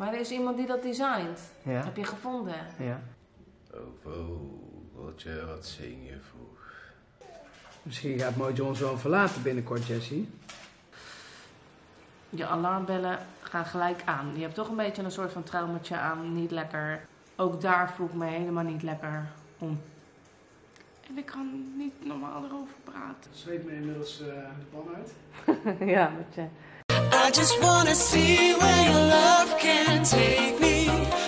Maar er is iemand die dat designt. Ja. Dat heb je gevonden. Ja. Wat je wat zingen vroeg. Misschien gaat Mooi John zo verlaten binnenkort, Jessie. Je alarmbellen gaan gelijk aan. Je hebt toch een beetje een soort van traumatje aan, niet lekker. Ook daar voel ik me helemaal niet lekker om. En ik kan niet normaal erover praten. Zweet me inmiddels de pan uit. Ja, wat je... I just wanna see where your love can take me.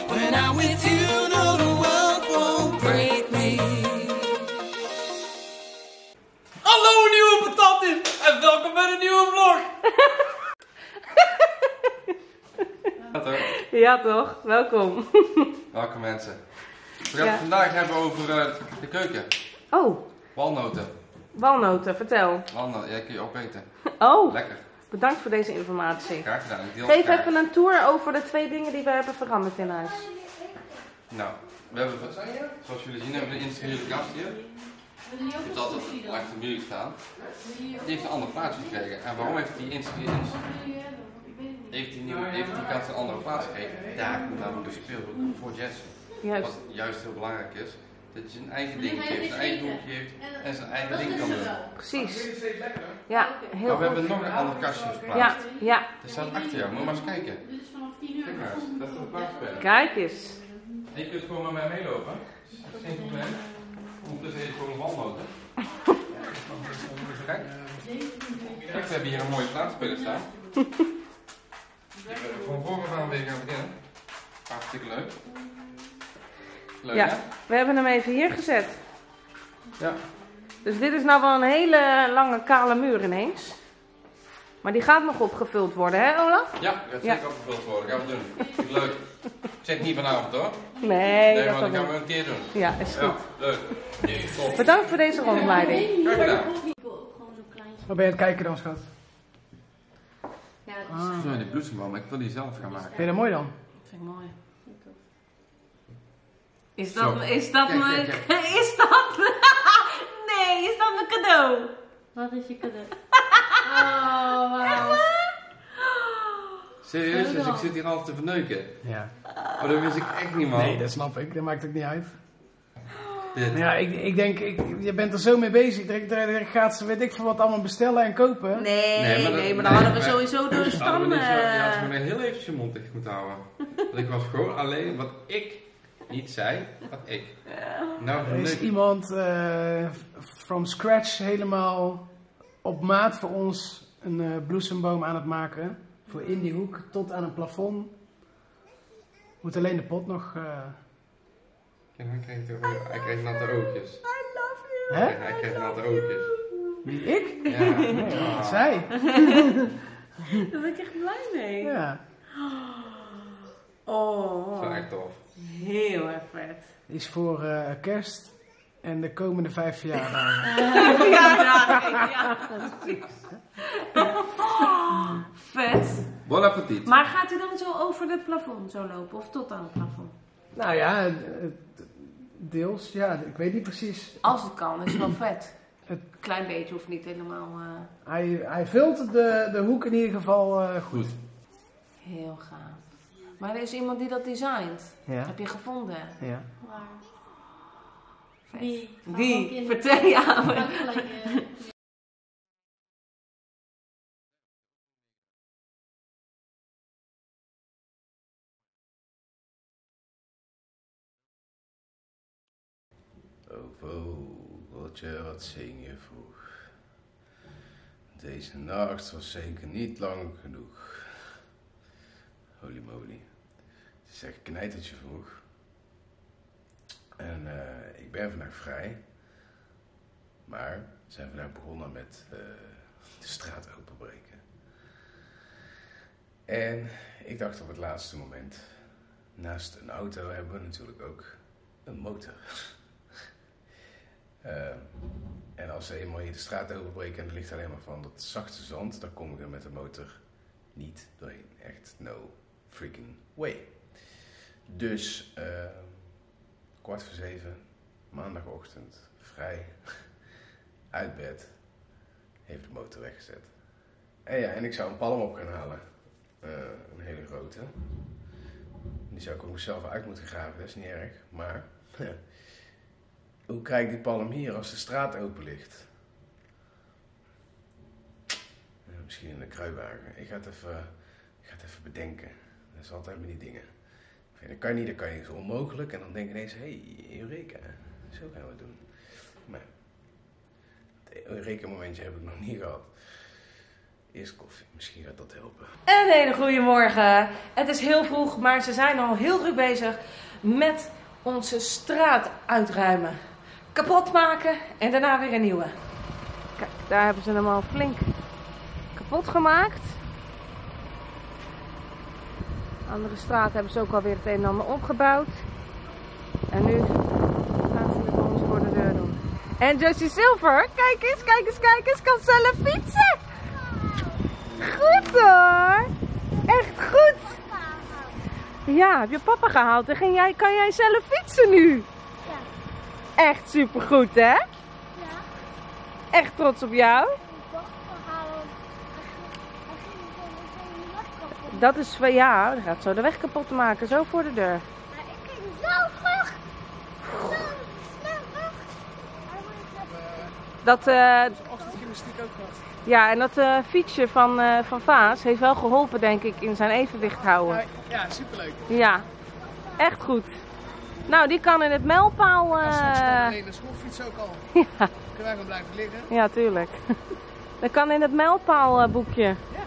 When I'm with you, no, the world won't break me. Hallo nieuwe patatjes en welkom bij de nieuwe vlog. Ja toch? Ja toch, welkom. Welkom mensen. We gaan het vandaag hebben over de keuken. Oh. Walnoten. Walnoten, vertel. Walnoten, jij kun je opeten. Oh. Lekker. Bedankt voor deze informatie. Graag gedaan. Geef even een tour over de twee dingen die we hebben veranderd in huis. Nou, we hebben, zoals jullie zien, hebben we de industriële kast hier. Die heeft altijd achter de muur staan. Die heeft een ander plaats gekregen. En waarom heeft die kast een andere plaats gekregen? Daar komt namelijk de speelhoek voor Jesse. Juist. Wat juist heel belangrijk is. Dat je zijn eigen dingetje heeft, zijn eigen hoekje heeft en zijn eigen ding kan doen. Precies. Ja, heel goed. Maar we hebben nog een ander kastje geplaatst. Ja, ja. Dat staat achter jou. Moet je maar eens kijken. Kijk maar eens. Dat is een plaatsspel. Kijk eens. Je kunt gewoon met mij meelopen. Dat is geen probleem. Ondertussen heeft gewoon een walnoten. Kijk. Kijk, we hebben hier een mooie plaatsspel staan. Van voren aan weer gaan beginnen. Hartstikke leuk. Leuk, ja, hè? We hebben hem even hier gezet. Ja. Dus dit is nou wel een hele lange kale muur ineens. Maar die gaat nog opgevuld worden, hè Olaf? Ja, dat gaat opgevuld worden. Gaan we doen. Vind ik leuk. Zit niet vanavond hoor. Nee, maar dat gaan we een keer doen. Ja, is goed. Ja, leuk. Nee, top. Bedankt voor deze rondleiding. Kijk gedaan. Waar ben je aan het kijken dan, schat? Ja, dat is... Ah. Nee, de bloesem, maar ik wil die zelf gaan maken. Vind je dat mooi dan? Dat vind ik mooi. Is dat mijn cadeau? Wat is je cadeau? Oh, wow. Serieus? Dus ik zit hier altijd te verneuken? Ja. Maar dat wist ik echt niet, man. Nee, dat snap ik. Dat maakt ook niet uit. Dit. Ja, ik denk, je bent er zo mee bezig. Ik gaat ze, weet ik veel wat, allemaal bestellen en kopen. Nee, maar dan hadden we sowieso door de stammen. Ja, had me heel eventjes je mond dicht moeten houden. Want ik was gewoon alleen wat ik... Niet zij, wat ik. Nou, er is iemand from scratch helemaal op maat voor ons een bloesemboom aan het maken. Voor in die hoek tot aan een plafond. Moet alleen de pot nog... Ja, hij krijgt natte oogjes. I love you! Hè? Hij krijgt natte oogjes. Wie, ik? Ja. Oh. Zij. Daar ben ik echt blij mee. Ja. Oh. Dat is echt tof. Heel erg vet. Is voor kerst en de komende 5 verjaardagen. Ja, precies. Oh, vet. Bon appetit. Maar gaat hij dan zo over het plafond zo lopen of tot aan het plafond? Nou ja, deels. Ja, ik weet niet precies. Als het kan, is het wel vet. Een klein beetje hoeft niet helemaal. Hij vult de hoek in ieder geval goed. Heel gaaf. Maar er is iemand die dat designt. Ja. Heb je gevonden? Ja. Waar? Wie? Vertel je aan me. Wat je wat zingen vroeg. Deze nacht was zeker niet lang genoeg. Holy moly. Het is echt een knijtertje vroeg. En ik ben vandaag vrij. Maar we zijn vandaag begonnen met de straat openbreken. En ik dacht op het laatste moment. Naast een auto hebben we natuurlijk ook een motor. En als ze eenmaal hier de straat openbreken en er ligt alleen maar van dat zachte zand. Dan kom ik er met de motor niet doorheen. Echt no freaking way. Dus 6:15, maandagochtend, vrij, uit bed, heeft de motor weggezet. En ja, en ik zou een palm op gaan halen, een hele grote. zou ik ook mezelf uit moeten graven, dat is niet erg. Maar hoe krijg ik die palm hier als de straat open ligt? Misschien in de kruiwagen. Ik ga het even bedenken. Dat is altijd met die dingen. Dat kan niet, dat kan je, dat is onmogelijk. En dan denk ik ineens, hey, Eureka, zo gaan we het doen. Maar het Eureka momentje heb ik nog niet gehad. Eerst koffie, misschien gaat dat helpen. Een hele goede morgen. Het is heel vroeg, maar ze zijn al heel druk bezig met onze straat uitruimen. Kapot maken en daarna weer een nieuwe. Kijk, daar hebben ze hem al flink kapot gemaakt. Andere straat hebben ze ook alweer het een en ander opgebouwd. En nu gaan ze de ons voor de deur doen. En Jussie Silver, kijk eens, kan zelf fietsen. Goed hoor. Echt goed. Ja, heb je papa gehaald en kan jij zelf fietsen nu? Ja. Echt supergoed, hè? Ja. Echt trots op jou. Dat is, ja, dat gaat zo de weg kapot maken, zo voor de deur. Maar ik ging zo vlug. Dat ochtendgymnastiek ook wat. Ja, en dat fietsen van Vaas heeft wel geholpen, denk ik, in zijn evenwicht houden. Ja, superleuk. Ja, echt goed. Nou, die kan in het mijlpaal... Als we alleen de schoolfiets ook al. Ja. Dan kunnen wij wel blijven liggen. Ja, tuurlijk. Dat kan in het mijlpaalboekje. Ja.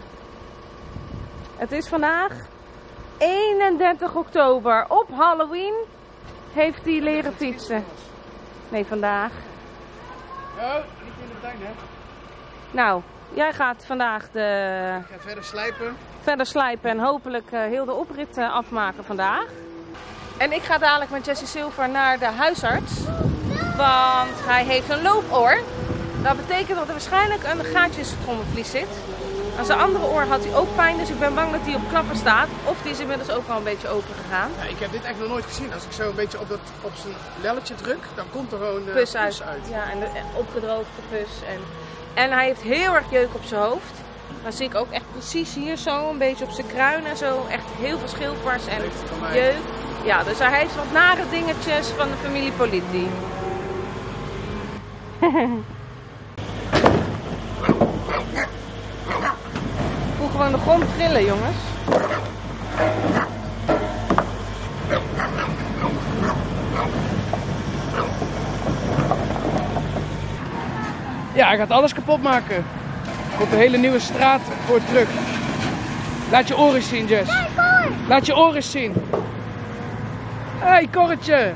Het is vandaag 31 oktober. Op Halloween heeft hij leren fietsen. Nee, vandaag. Oh, niet in de tuin, hè? Nou, jij gaat vandaag de... Ik ga verder slijpen. Verder slijpen en hopelijk heel de oprit afmaken vandaag. En ik ga dadelijk met Jussie Silver naar de huisarts. Want hij heeft een loopoor. Dat betekent dat er waarschijnlijk een gaatje in zijn trommelvlies zit. Aan zijn andere oor had hij ook pijn, dus ik ben bang dat hij op klappen staat. Of die is inmiddels ook al een beetje open gegaan. Ja, ik heb dit echt nog nooit gezien. Als ik zo een beetje op zijn lelletje druk, dan komt er gewoon pus uit. Ja, en de opgedroogde pus. En hij heeft heel erg jeuk op zijn hoofd. Dan zie ik ook echt precies hier zo, een beetje op zijn kruin en zo. Echt heel veel schildpars en jeuk. Ja, dus hij heeft wat nare dingetjes van de familie Politi. Gewoon de grond trillen, jongens. Ja, hij gaat alles kapot maken. Er komt een hele nieuwe straat voor terug. Laat je oren zien, Jess. Kijk hoor! Laat je oren zien. Hé, hey, korretje!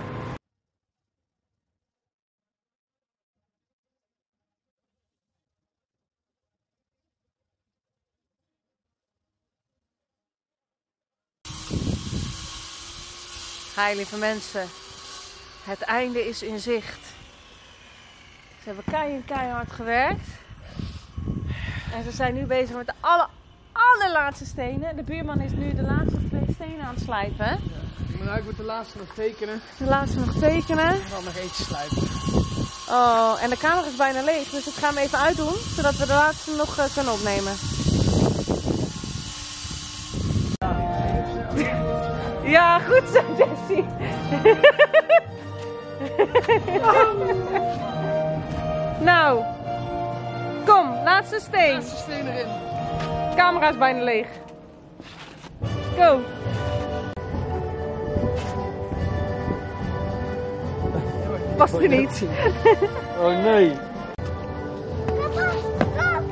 Hi, lieve mensen, het einde is in zicht. Ze hebben keihard gewerkt. En ze zijn nu bezig met de allerlaatste stenen. De buurman is nu de laatste 2 stenen aan het slijpen. Ja, ik moet de laatste nog tekenen. De laatste nog tekenen. En dan nog eentje slijpen. Oh, en de kamer is bijna leeg, dus ik ga hem even uitdoen, zodat we de laatste nog kunnen opnemen. Ja, goed zo, Jessie. Oh. Nou, kom, laatste steen. Laatste steen erin. De camera is bijna leeg. Go. Past er niet. Oh nee.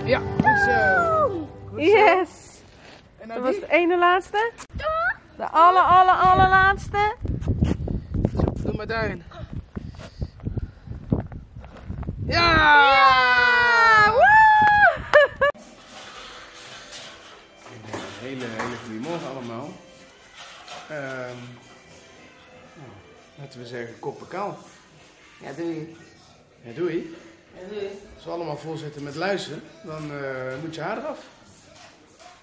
Ja, goed zo. Yes. En dat was de ene laatste. De allerlaatste. Doe maar daarin. Ja! Ja! Woe! Hele goede morgen allemaal. Nou, laten we zeggen koppen kaal. Ja, doei. Ja, doei. Ja, doei. Als we allemaal vol zitten met luizen, dan moet je haar eraf.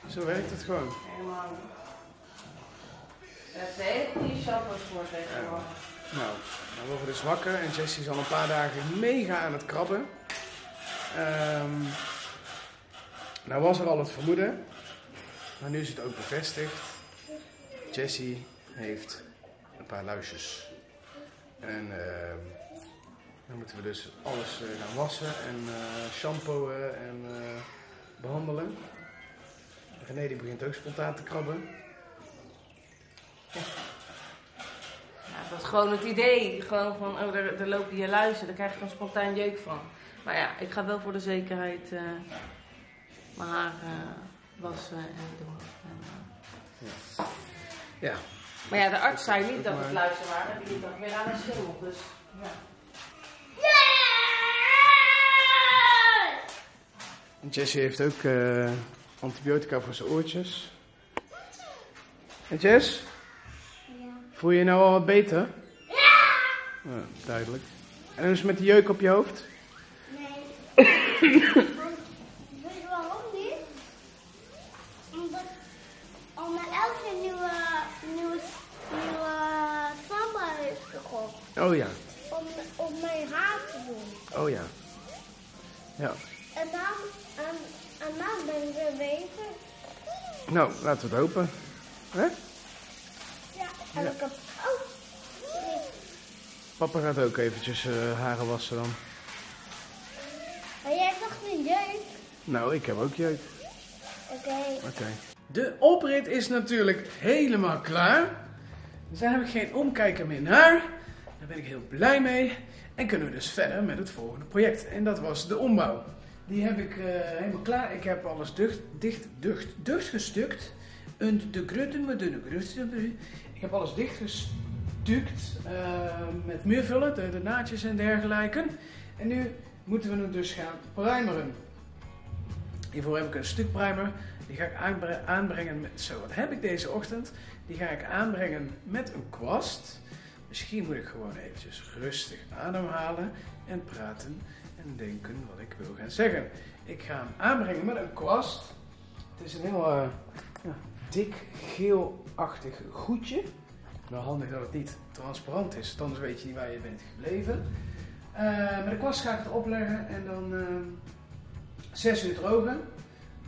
Zo werkt het gewoon. Helemaal. Daar heb je hele goede shampoos voor tegenwoordig. Nou, dan worden we dus wakker en Jessie is al een paar dagen mega aan het krabben. Nou was er al het vermoeden, maar nu is het ook bevestigd. Jessie heeft een paar luisjes. En dan moeten we dus alles gaan wassen en shampooen en behandelen. René die begint ook spontaan te krabben. Ja. Ja, dat was gewoon het idee. Gewoon van, oh, er lopen hier luizen. Daar krijg je gewoon spontaan jeuk van. Maar ja, ik ga wel voor de zekerheid mijn haar wassen en doen. Ja. Ja. Maar ja, de arts zei niet dat het luizen waren. Die dacht weer aan een schimmel. Dus ja. Jessie heeft ook antibiotica voor zijn oortjes. En Jess? Ja. Voel je je nou al wat beter? Ja! Duidelijk. En dus met die jeuk op je hoofd? Nee. Weet je waarom niet? Omdat mijn elf een nieuwe samba heeft gekocht. Oh ja. Om mijn haar te doen. Oh ja. Ja. En dan ben ik weer beter. Nou, laten we het hopen. Hè? Ja, en ja. Ik heb ook. Oh. Papa gaat ook eventjes haren wassen dan. Maar jij hebt nog geen jeuk. Nou, ik heb ook jeuk. Oké. De oprit is natuurlijk helemaal klaar. Dus daar heb ik geen omkijken meer naar. Daar ben ik heel blij mee. En kunnen we dus verder met het volgende project. En dat was de ombouw. Die heb ik helemaal klaar. Ik heb alles dicht gestukt. Ik heb alles dicht gestukt met muurvullen, de naadjes en dergelijke. En nu moeten we het dus gaan primeren. Hiervoor heb ik een stuk primer. Die ga ik aanbrengen met... Zo, wat heb ik deze ochtend? Die ga ik aanbrengen met een kwast. Misschien moet ik gewoon eventjes rustig ademhalen en praten en denken wat ik wil gaan zeggen. Ik ga hem aanbrengen met een kwast. Het is een heel dik geelachtig goedje. Wel handig dat het niet transparant is, anders weet je niet waar je bent gebleven. Met de kwast ga ik het opleggen en dan 6 uur drogen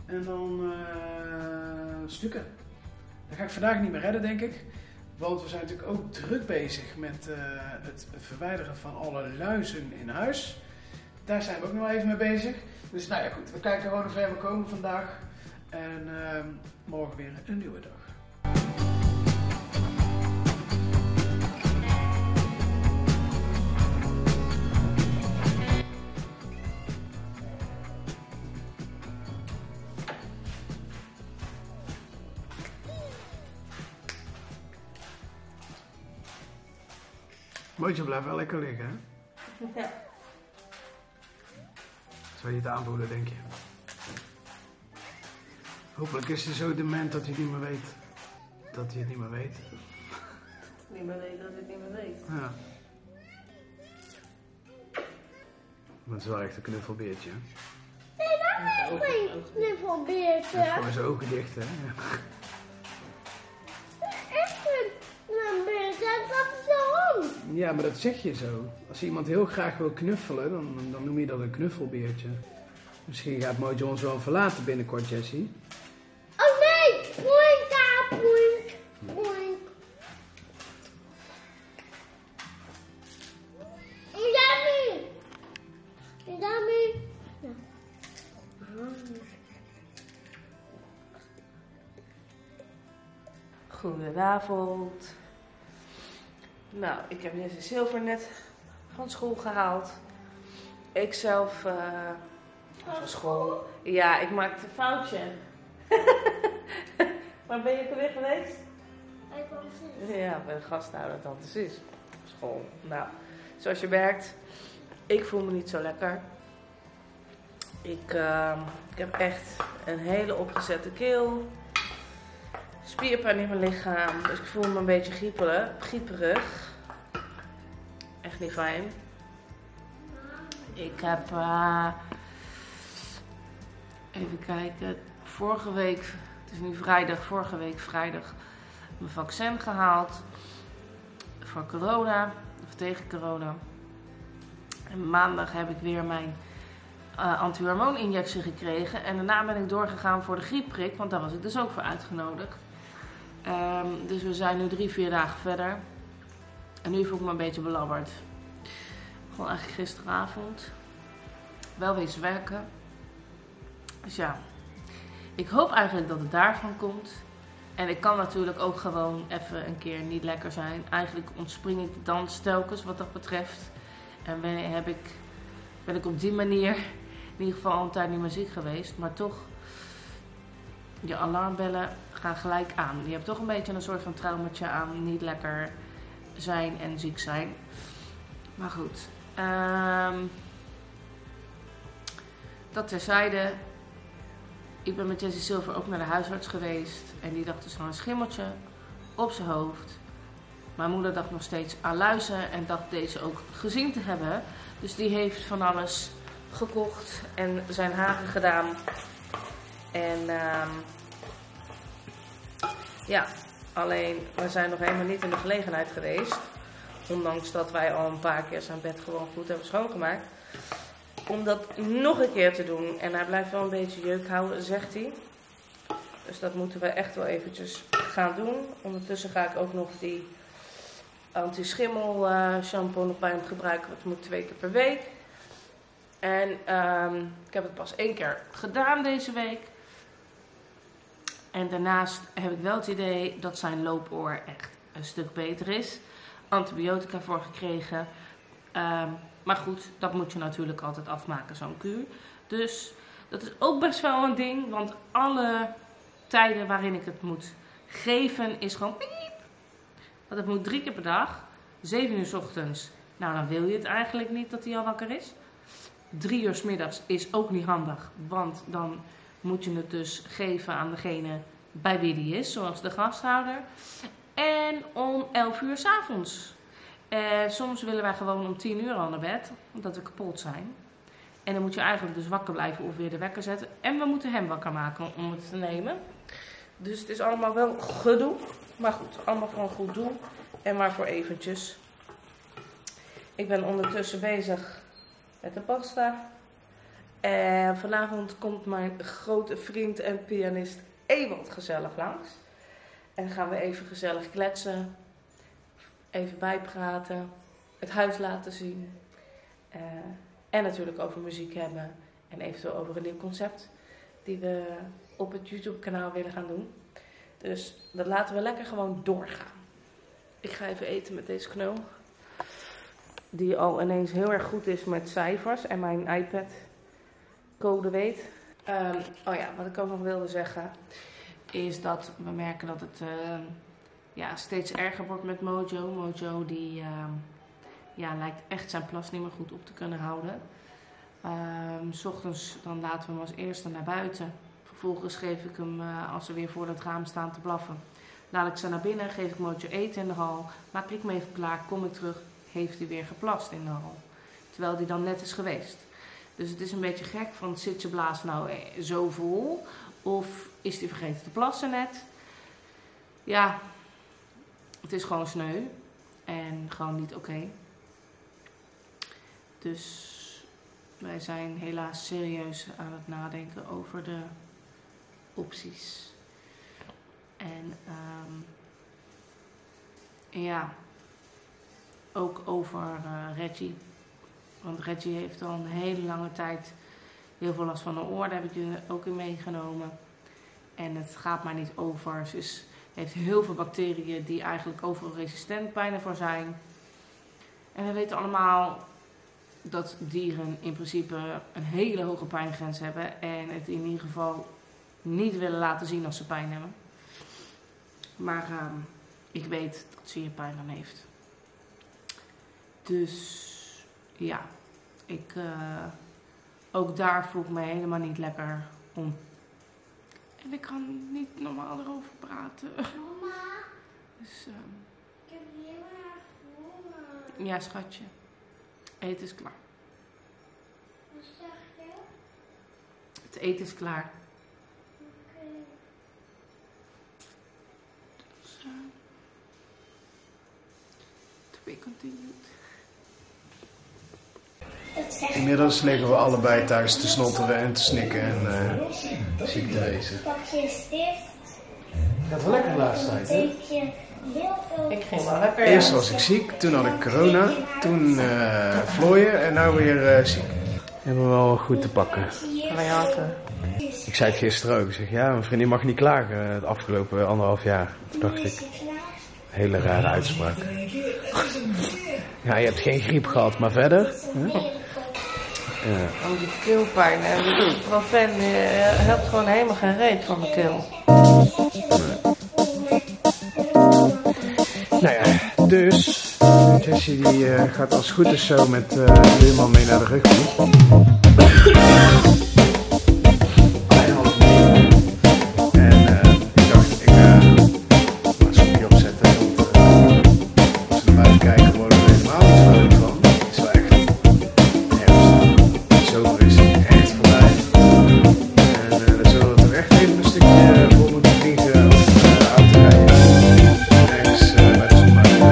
en dan stukken. Dat ga ik vandaag niet meer redden, denk ik. Want we zijn natuurlijk ook druk bezig met het verwijderen van alle luizen in huis. Daar zijn we ook nog wel even mee bezig. Dus nou ja, goed. We kijken gewoon hoe ver we komen vandaag. En morgen weer een nieuwe dag. Mootje blijft wel lekker liggen, hè? Ja. Zou je het aanvoelen, denk je? Hopelijk is hij zo dement dat hij het niet meer weet. Dat hij het niet meer weet. Niet meer weet dat hij het niet meer weet. Ja. Maar het is wel echt een knuffelbeertje, hè? Nee, dat is geen knuffelbeertje. Hij heeft gewoon zijn ogen dicht, hè? Ja. Ja, maar dat zeg je zo. Als iemand heel graag wil knuffelen, dan noem je dat een knuffelbeertje. Misschien gaat Mojo ons wel verlaten binnenkort, Jessie. Oh nee! Poink daar, poink, poink. Yummy! Yummy! Goedenavond. Nou, ik heb Jesse Zilver net van school gehaald. Ik zelf van school. Ja, ik maakte een foutje. Maar ben je er weer geweest? Bij tante Sis. Ja, bij de gasthouder tante Sis. School. Nou, zoals je merkt, ik voel me niet zo lekker. Ik heb echt een hele opgezette keel. Spierpijn in mijn lichaam, dus ik voel me een beetje grieperig. Echt niet fijn. Ik heb, even kijken, vorige week, het is nu vrijdag, vorige week vrijdag, mijn vaccin gehaald voor corona, of tegen corona. En maandag heb ik weer mijn antihormooninjectie gekregen en daarna ben ik doorgegaan voor de griepprik, want daar was ik dus ook voor uitgenodigd. Dus we zijn nu 3-4 dagen verder. En nu voel ik me een beetje belabberd. Gewoon eigenlijk gisteravond. Wel wezen werken. Dus ja. Ik hoop eigenlijk dat het daarvan komt. En ik kan natuurlijk ook gewoon even een keer niet lekker zijn. Eigenlijk ontspring ik de dans telkens wat dat betreft. En ben ik op die manier in ieder geval al een tijd niet meer ziek geweest. Maar toch, je alarmbellen gaan gelijk aan. Je hebt toch een beetje een soort van traumatje aan niet lekker zijn en ziek zijn. Maar goed. Dat terzijde. Ik ben met Jessie Silver ook naar de huisarts geweest. En die dacht dus van een schimmeltje op zijn hoofd. Mijn moeder dacht nog steeds aan luizen en dacht deze ook gezien te hebben. Dus die heeft van alles gekocht en zijn haren gedaan. En ja, alleen we zijn nog helemaal niet in de gelegenheid geweest. Ondanks dat wij al een paar keer zijn bed gewoon goed hebben schoongemaakt. Om dat nog een keer te doen. En hij blijft wel een beetje jeuk houden, zegt hij. Dus dat moeten we echt wel eventjes gaan doen. Ondertussen ga ik ook nog die anti-schimmel shampoo nog bij hem gebruiken. Dat moet 2 keer per week. En ik heb het pas 1 keer gedaan deze week. En daarnaast heb ik wel het idee dat zijn loopoor echt een stuk beter is. Antibiotica voor gekregen. Maar goed, dat moet je natuurlijk altijd afmaken, zo'n kuur. Dus dat is ook best wel een ding. Want alle tijden waarin ik het moet geven is gewoon piep. Want het moet 3 keer per dag. 7 uur 's ochtends. Nou, dan wil je het eigenlijk niet dat hij al wakker is. 3 uur 's middags is ook niet handig. Want dan moet je het dus geven aan degene bij wie die is. Zoals de gasthouder. En om 11 uur 's avonds. Soms willen wij gewoon om 10 uur al naar bed, omdat we kapot zijn. En dan moet je eigenlijk dus wakker blijven of weer de wekker zetten. En we moeten hem wakker maken om het te nemen. Dus het is allemaal wel gedoe. Maar goed, allemaal gewoon goed doen. En maar voor eventjes. Ik ben ondertussen bezig met de pasta. En vanavond komt mijn grote vriend en pianist Ewald gezellig langs. En gaan we even gezellig kletsen. Even bijpraten, het huis laten zien en natuurlijk over muziek hebben en eventueel over een nieuw concept die we op het YouTube kanaal willen gaan doen. Dus dat laten we lekker gewoon doorgaan. Ik ga even eten met deze knul die al ineens heel erg goed is met cijfers en mijn iPad code weet. Oh ja, wat ik ook nog wilde zeggen is dat we merken dat het... ja, steeds erger wordt met Mojo. Mojo die lijkt echt zijn plas niet meer goed op te kunnen houden. 'S Ochtends dan laten we hem als eerste naar buiten. Vervolgens geef ik hem, als ze weer voor het raam staan te blaffen, laat ik ze naar binnen, geef ik Mojo eten in de hal. Maak ik me even klaar, kom ik terug, heeft hij weer geplast in de hal. Terwijl hij dan net is geweest. Dus het is een beetje gek, van zit je blaas nou zo vol? Of is hij vergeten te plassen net? Ja... Het is gewoon sneu en gewoon niet oké. Dus wij zijn helaas serieus aan het nadenken over de opties. En ja, ook over Reggie. Want Reggie heeft al een hele lange tijd heel veel last van de oor. Daar heb ik jullie ook in meegenomen. En het gaat maar niet over. Ze is... heeft heel veel bacteriën die eigenlijk overal resistent bijna voor zijn. En we weten allemaal dat dieren in principe een hele hoge pijngrens hebben. En het in ieder geval niet willen laten zien als ze pijn hebben. Maar ik weet dat ze hier pijn aan heeft. Dus ja, ik, ook daar voel ik me helemaal niet lekker om. En ik kan niet normaal erover praten. Mama. Dus, ik heb heel erg honger. Ja, schatje. Eten is klaar. Wat zeg je? Het eten is klaar. Oké. Dus, to be continued. Inmiddels liggen we allebei thuis te snotteren en te snikken en ziek te wezen. Pak je stift. Gaat wel lekker de laatste tijd, hè? Ik ging wel lekker. Eerst was ik ziek, toen had ik corona, toen vlooien en nu weer ziek. Hebben we wel goed te pakken. Ik zei het gisteren ook. Ik zeg, ja, mijn vriendin mag niet klagen het afgelopen 1,5 jaar. Toen dacht ik, hele rare uitspraak. Ja, je hebt geen griep gehad, maar verder. Hè? Ja. Oh, die keelpijn. Die profen helpt gewoon helemaal geen reet van mijn keel. Nou ja, dus... Jessie die gaat als goed is zo met Leerman mee naar de rugby. En ik dacht, ik ga een soepje opzetten. Want als we naar buiten kijken worden we helemaal niet vrolijk van. Het is wel echt herfst. Zomer is echt voorbij. En dan zullen we toch echt even een stukje voor moeten vliegen of de auto rijden. Ergens bij de zonmaker.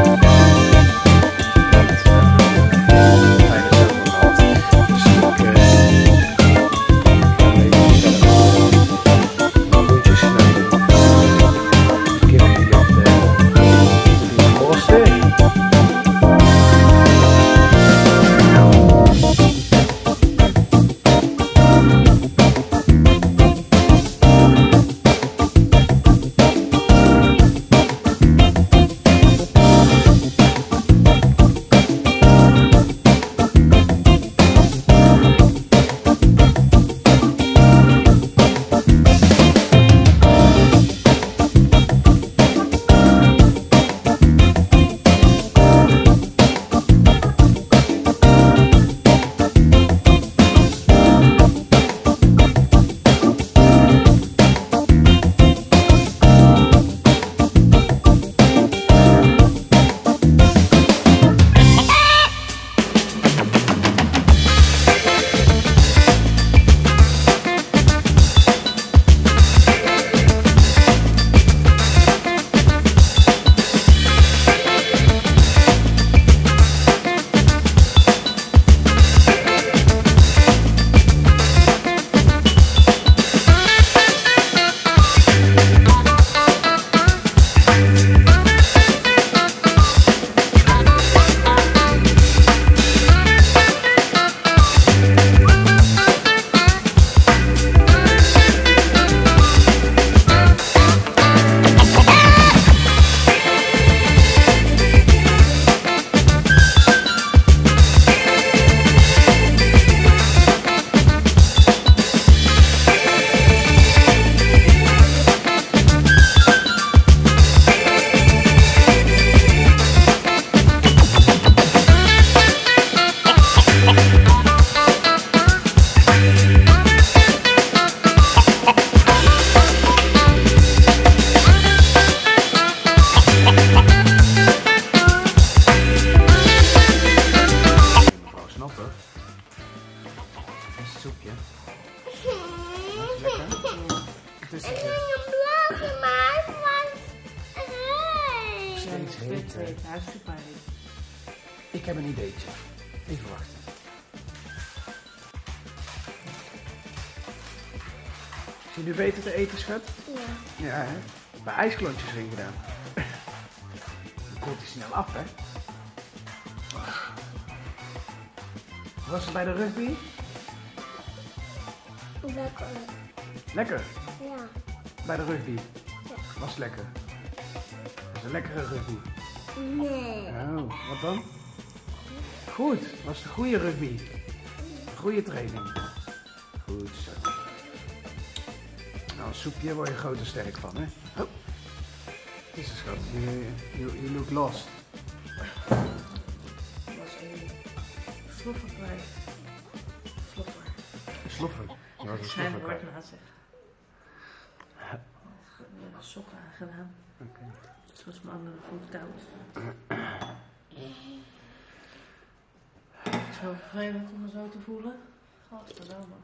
Ik heb een ideetje. Even wachten. Zie je nu beter te eten, schat? Ja. Ja, hè? Bij ijsklontjes erin gedaan. Dan komt hij snel af, hè? Was het bij de rugby? Lekker. Lekker? Ja. Bij de rugby? Ja. Was lekker. Was een lekkere rugby? Nee. Oh, wat dan? Goed, dat was de goede rugby. De goede training. Goed zo. Nou, een soepje word je groot en sterk van, hè? Oh. Is het schat? You look lost. Er was een sloffer bij. Sloffer. Sloffer? Dat was een sloffer bij. Er was sokken aangedaan. Okay. Zoals mijn andere voet koud. Het is wel vervelend om me zo te voelen. Godverdomme.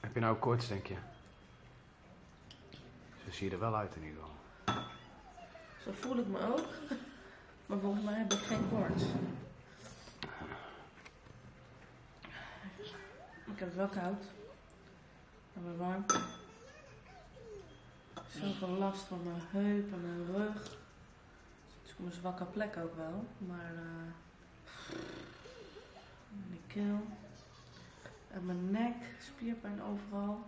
Heb je nou koorts, denk je? Zo zie je er wel uit in ieder geval. Zo voel ik me ook. Maar volgens mij heb ik geen koorts. Ik heb het wel koud. En weer warm. Zoveel last van mijn heup en mijn rug. Het is mijn zwakke plek ook wel, maar mijn keel en mijn nek, spierpijn overal.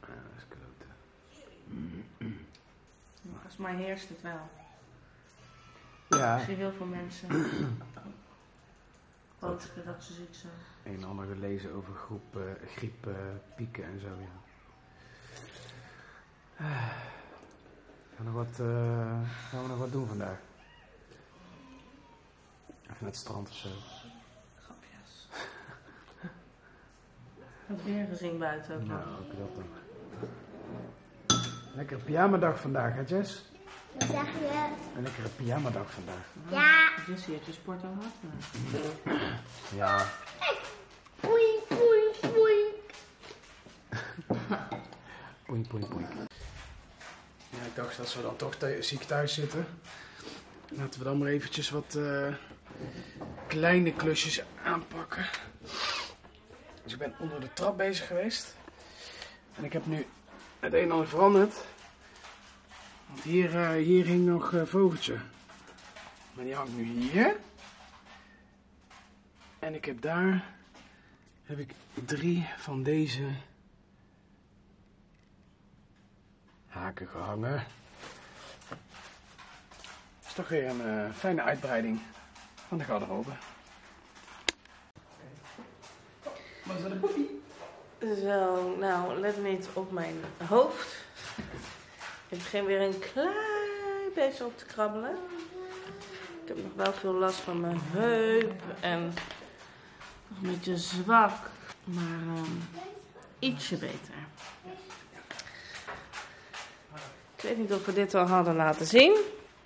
Ja, dat is klote. Volgens mij heerst het wel. Ja. Ik zie heel veel mensen posten dat ze ziek zijn. Een en ander gelezen over griep, pieken en zo, ja. Gaan we nog wat doen vandaag? Even naar het strand of zo. Grapjes. Wat weer gezien buiten ook nog. Nou, ook dat dan. Lekkere pyjamadag vandaag, hè Jess? Wat zeg je? Een lekkere pyjamadag vandaag. Ja. Jess, je hebt je sport al gehad. Ja. Poei, poei, poei. Poei, poei, poei. Ja, ik dacht dat we dan toch ziek thuis zitten. Laten we dan maar eventjes wat kleine klusjes aanpakken. Dus ik ben onder de trap bezig geweest. En ik heb nu het een en ander veranderd. Want hier hing nog vogeltje. Maar die hangt nu hier. En ik heb daar... heb ik 3 van deze... haken gehangen. Dat is toch weer een fijne uitbreiding van de garderobe. Wat is dat een poepie? Zo, nou let niet op mijn hoofd. Ik begin weer een klein beetje op te krabbelen. Ik heb nog wel veel last van mijn heup en nog een beetje zwak, maar ietsje beter. Ik weet niet of we dit al hadden laten zien,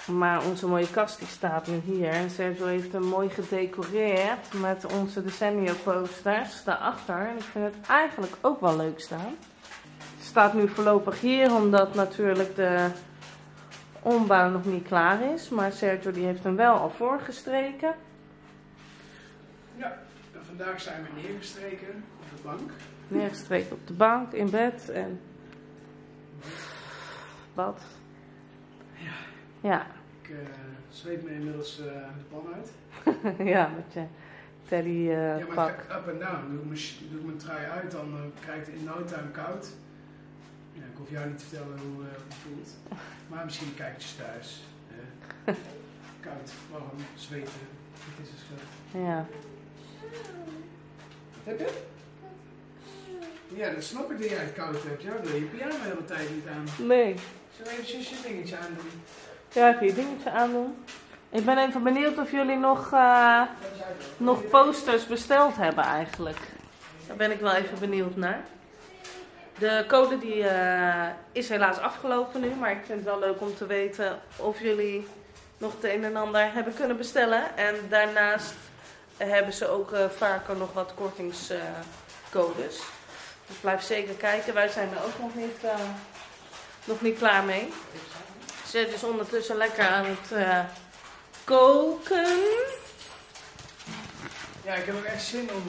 maar onze mooie kast die staat nu hier. En Sergio heeft hem mooi gedecoreerd met onze Desenio posters daarachter. En ik vind het eigenlijk ook wel leuk staan. Het staat nu voorlopig hier, omdat natuurlijk de ombouw nog niet klaar is. Maar Sergio die heeft hem wel al voorgestreken. Ja, vandaag zijn we neergestreken op de bank. Neergestreken op de bank, in bed en... bad. Ja. Ja. Ik zweet me inmiddels de pan uit. Ja, met je teddy ja, maar pak. Up en down. Doe ik mijn trui uit, dan krijg ik in no time koud. Ja, ik hoef jou niet te vertellen hoe het voelt. Maar misschien kijkjes thuis. Koud, warm, zweten. Het is een schuld. Ja. Wat heb je? Ja, dat snap ik dat jij het koud hebt. Ja, wil je pyjama de hele tijd niet aan? Nee. Zullen we even je dingetje aandoen? Ja, even je dingetje aandoen. Ik ben even benieuwd of jullie nog posters besteld hebben eigenlijk. Daar ben ik wel even benieuwd naar. De code die is helaas afgelopen nu, maar ik vind het wel leuk om te weten of jullie nog het een en ander hebben kunnen bestellen. En daarnaast hebben ze ook vaker nog wat kortingscodes. Dus blijf zeker kijken. Wij zijn er ook nog niet klaar mee. Ze is ondertussen lekker aan het koken. Ja, ik heb ook echt zin om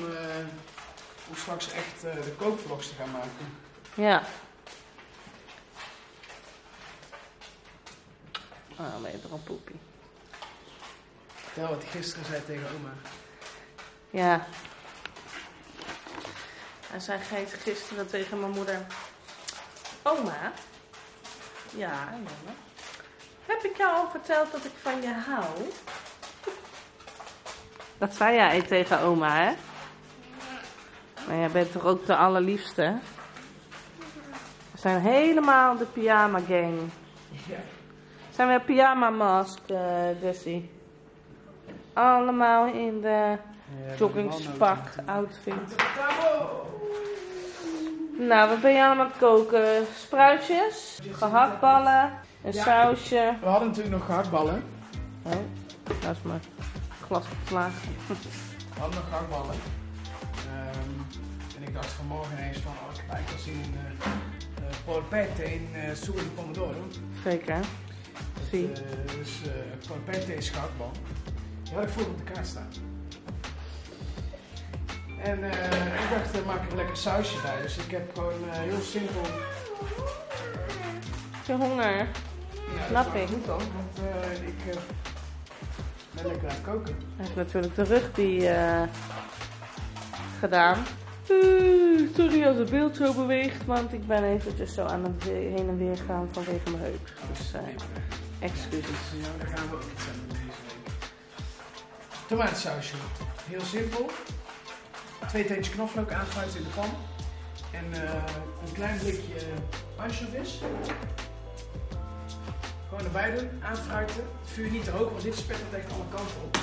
straks echt de kookvlogs te gaan maken. Ja. Ah, ben je er al poepie. Vertel wat ik gisteren zei tegen oma. Ja. En zij geeft gisteren tegen mijn moeder: oma, ja, heb ik jou al verteld dat ik van je hou? Dat zei jij tegen oma, hè? Maar jij bent toch ook de allerliefste? We zijn helemaal de pyjama gang. Ja. Zijn we pyjama mask, Jessie? Allemaal in de joggingspak, outfit. Nou, wat ben je allemaal aan het koken? Spruitjes, gehaktballen, een sausje. We hadden natuurlijk nog gehaktballen. Oh, dat is mijn glas geslagen. We hadden nog gehaktballen. En ik dacht vanmorgen ineens van, als ik eigenlijk al zien polpette in soep en pomodoro. Zeker. Zie. Dus polpette is gehaktbal. Die had ik vroeg op de kaart staan. En ik dacht, maak er een lekker sausje bij. Dus ik heb gewoon heel simpel Je honger. Ja, snap ik. Goed dan, want ik ben lekker aan het koken. Hij heeft natuurlijk de rug die gedaan. Sorry als het beeld zo beweegt, want ik ben eventjes zo aan het heen en weer gaan vanwege mijn heup. Dus excuses. Ja, daar gaan we ook iets aan doen deze week. Tomatensausje. Heel simpel. 2 teentjes knoflook aangefruit in de pan. En een klein blikje anchovies. Gewoon erbij doen, aanfruiten. Het vuur niet te hoog, want dit spettert echt alle kanten op.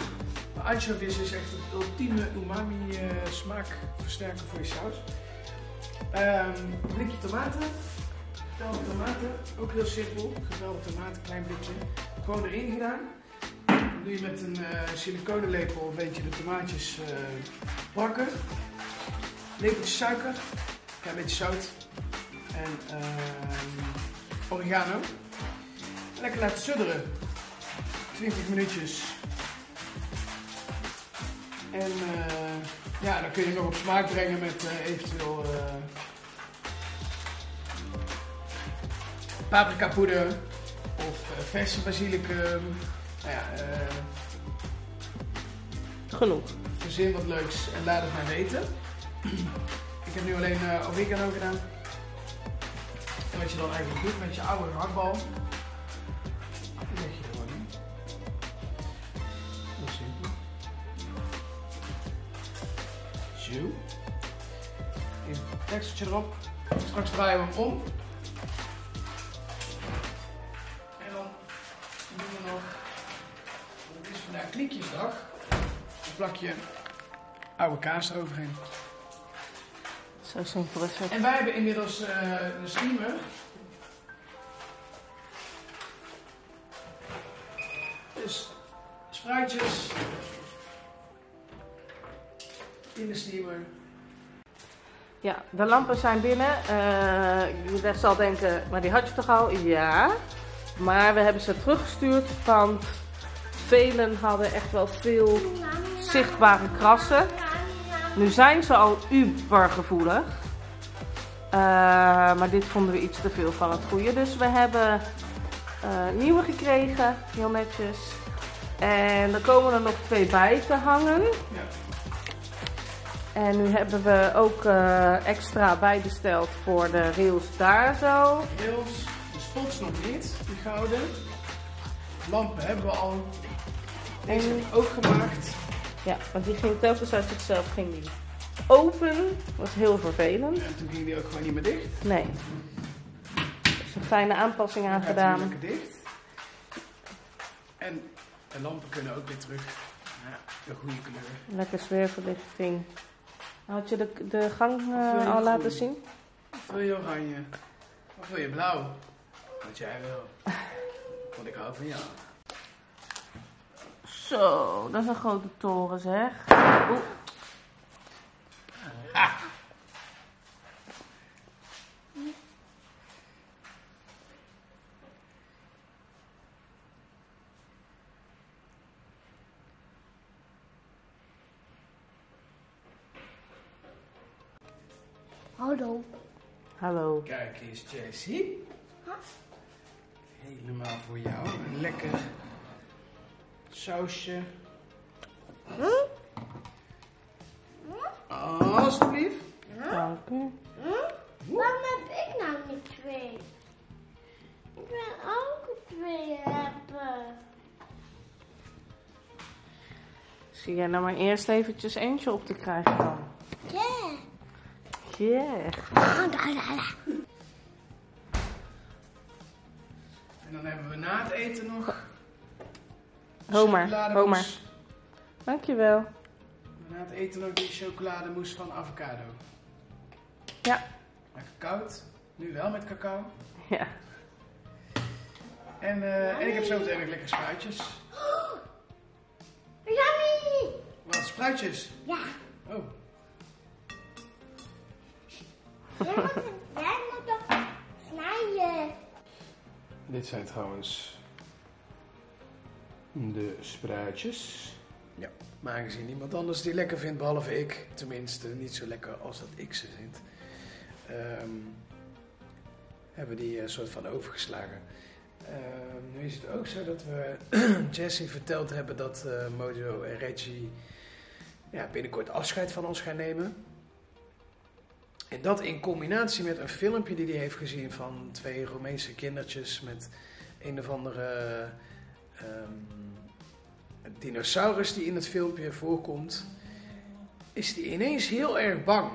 Maar anchovies is echt het ultieme umami smaakversterker voor je saus. Een blikje tomaten. Gevelde tomaten, ook heel simpel. Gevelde tomaten, klein blikje. Gewoon erin gedaan. Dan doe je met een siliconenlepel een beetje de tomaatjes bakken. Lepeltje suiker, een beetje zout en oregano. Lekker laten sudderen, 20 minuutjes. En ja, dan kun je het nog op smaak brengen met eventueel paprika poeder of verse basilicum. Nou ja, genoeg. Verzin wat leuks en laat het maar weten. Ik heb nu alleen oregano gedaan. En wat je dan eigenlijk doet met je oude hakbal, leg je er gewoon in. Heel simpel. Zo. Even een tekstje erop. Straks draaien we hem om. En dan doen we nog. Het is vandaag kniekjesdag. Dan plak je oude kaas eroverheen. Zo simpel is het. En wij hebben inmiddels een steamer. Dus spruitjes in de steamer. Ja, de lampen zijn binnen. Je zal denken, maar die had je toch al? Ja. Maar we hebben ze teruggestuurd, want velen hadden echt wel veel zichtbare krassen. Nu zijn ze al ubergevoelig, maar dit vonden we iets te veel van het goede. Dus we hebben nieuwe gekregen, heel netjes. En er komen er nog 2 bij te hangen. Ja. En nu hebben we ook extra bijbesteld voor de rails daar zo. Rails, de spots nog niet, die gouden. Lampen hebben we al. Deze heb ik ook gemaakt. Ja, want die ging telkens uit zichzelf ging die open. Dat was heel vervelend. En toen ging die ook gewoon niet meer dicht? Nee. Dus een fijne aanpassing aan gedaan. Die lekker dicht. En de lampen kunnen ook weer terug naar de goede kleur. Lekker sfeerverlichting. Had je de gang al groen laten zien? Of wil je oranje? Of wil je blauw? Wat jij wil. Want ik hou van jou. Zo, dat is een grote toren zeg. Oeh. Ah. Hallo. Hallo. Kijk eens Jessie. Helemaal voor jou. Lekker sausje. Hm? Oh, alsjeblieft. Dank u. Waarom heb ik nou niet 2? Ik wil ook 2 hebben. Zie jij nou maar eerst eventjes eentje op te krijgen dan? Yeah. Yeah. En dan hebben we na het eten nog Homer. Dankjewel. Na het eten ook die chocolademousse van avocado. Ja. Lekker koud. Nu wel met cacao. Ja. En ik heb zo meteen lekker spruitjes. Oh, yummy! Wat, spruitjes? Ja. Oh. Jij moet dat snijden. Dit zijn trouwens de spruitjes. Ja, maar aangezien niemand anders die lekker vindt, behalve ik, tenminste niet zo lekker als dat ik ze vind, hebben we die soort van overgeslagen. Nu is het ook zo dat we Jesse verteld hebben dat Mojo en Reggie binnenkort afscheid van ons gaan nemen. En dat in combinatie met een filmpje die hij heeft gezien van twee Romeinse kindertjes met een of andere dinosaurus die in het filmpje voorkomt, is hij ineens heel erg bang.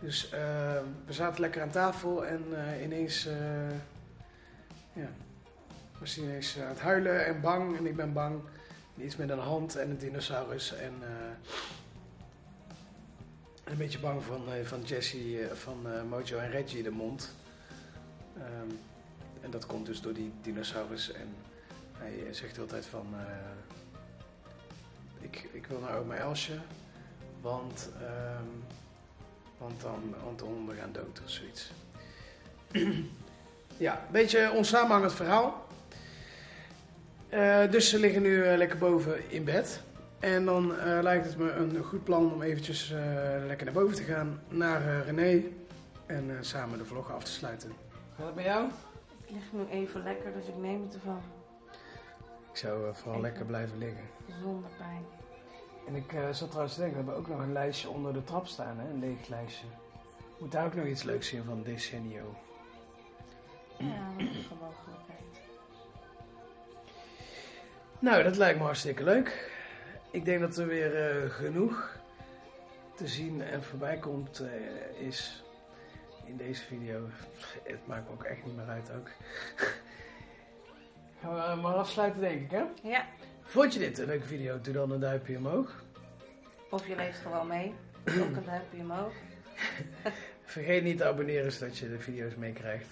Dus we zaten lekker aan tafel en was hij ineens aan het huilen en bang en ik ben bang. Iets met een hand en een dinosaurus en een beetje bang van Jesse, van Mojo en Reggie de mond. En dat komt dus door die dinosaurus en hij zegt altijd van ik wil naar oma Elsje, want dan we gaan dood of zoiets. Ja, een beetje onsamenhangend verhaal. Dus ze liggen nu lekker boven in bed. En dan lijkt het me een goed plan om eventjes lekker naar boven te gaan. Naar René. En samen de vlog af te sluiten. Gaat het met jou? Ik lig nu even lekker, dus ik neem het ervan. Ik zou vooral even lekker blijven liggen. Zonder pijn. En ik zat trouwens te denken, we hebben ook nog een lijstje onder de trap staan. Hè? Een leeg lijstje. Moet daar ook nog iets leuks zien van Desenio. Ja, dat is gewoon mogelijkheid. Nou, dat lijkt me hartstikke leuk. Ik denk dat er weer genoeg te zien en voorbij komt is in deze video. Het maakt me ook echt niet meer uit ook. Gaan we maar afsluiten denk ik, hè? Ja. Vond je dit een leuke video? Doe dan een duimpje omhoog. Of je leeft gewoon mee. Ook een duimpje omhoog. Vergeet niet te abonneren zodat je de video's meekrijgt.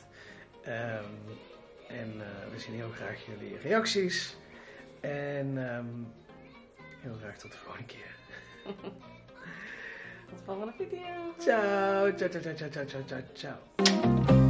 We zien heel graag jullie reacties. En heel graag tot de volgende keer. Tot de volgende video. Ciao, ciao, ciao, ciao, ciao, ciao, ciao.